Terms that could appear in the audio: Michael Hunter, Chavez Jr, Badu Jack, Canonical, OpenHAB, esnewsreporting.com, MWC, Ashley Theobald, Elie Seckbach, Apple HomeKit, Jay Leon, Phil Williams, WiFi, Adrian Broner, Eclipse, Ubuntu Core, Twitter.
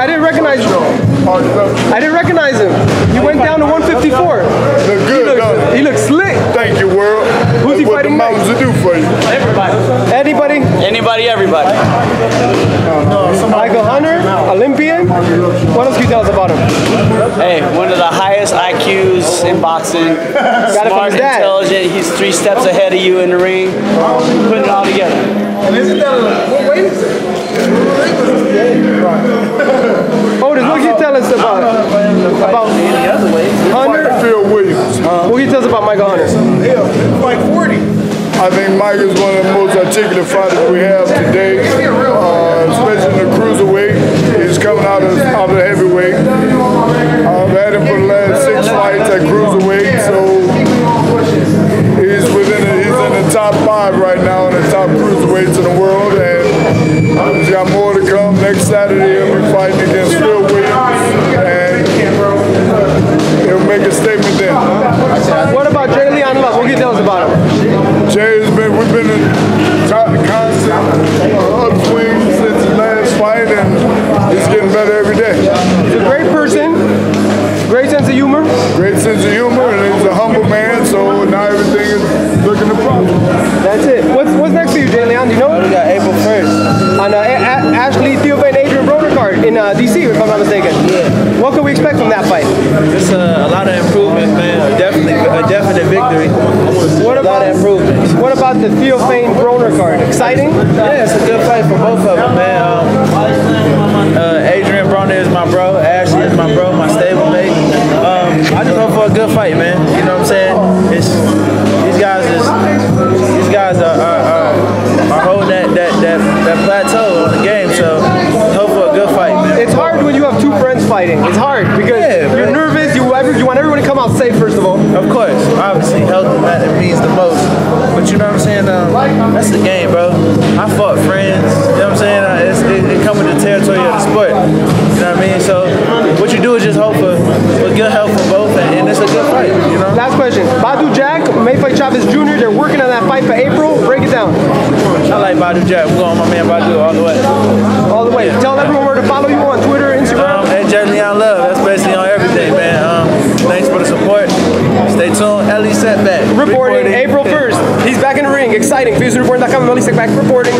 I didn't recognize him. I didn't recognize him. He went down to 154. He looks slick. Thank you, world. Who's he fighting next? What the mountains will do for you. Everybody. Anybody? Anybody, everybody. Michael Hunter, Olympian. What else can you tell us about him? Hey, one of the highest IQs in boxing. Smart, intelligent. He's 3 steps ahead of you in the ring. Putting it all together. And isn't that, what weight is it? Otis, what can you tell us about Hunter? What can you tell us about Michael Hunter? Yeah, like 40. I think Mike is one of the most articulate fighters we have today, especially in the cruiserweight. He's coming out of the heavyweight. I've had him for the last 6 fights at cruiserweight, so he's in the top 5 right now, in the top cruiserweights in the world. He's got more to come. Next Saturday, he'll be fighting against Phil Williams, and he'll make a statement then. What about Jay Leon? What can you tell us about him? Jay's been, we've been in constant upswing since the last fight, and he's getting better every day. He's a great person, great sense of humor. Great sense of humor, and he's a humble man, so now everything is looking to problem. That's it. What's next for you, Jay Leon? Do you know it? We got April 1st. On Ashley Theobald and Adrian Broner card in D.C., if I'm not mistaken. Yeah. What can we expect from that fight? Just a lot of improvement, man. Definitely, a definite victory. What about the Theobald Broner card? Exciting? Yeah, it's a good fight for both of them, man. Adrian Broner is my bro. Ashley is my bro, my stablemate. I just hope for a good fight, man. You know what I'm saying? It's, these guys are holding that plateau on the game, so hope for a good fight, man. It's hard when you have 2 friends fighting. It's hard because you're nervous. You want everyone to come out safe, first of all. Of course, obviously, health and that means the most. But you know what I'm saying? That's the game, bro. I fought friends. You know what I'm saying? It comes with the territory of the sport. You know what I mean? So what you do is just hope for good health for both, and it's a good fight. You know. Last question: Badu Jack may fight Chavez Jr. They're working on that fight for April. Break it down. I like Badu Jack. We're going with my man Badu all the way. All the way. Yeah. Tell everyone where to follow you on Twitter, Instagram. Jay Leon Love. That's basically on everything, man. Thanks for the support. Stay tuned. Elie Seckbach. Reporting April 1st. He's back in the ring. Exciting. esnewsreporting.com. Elie Seckbach reporting.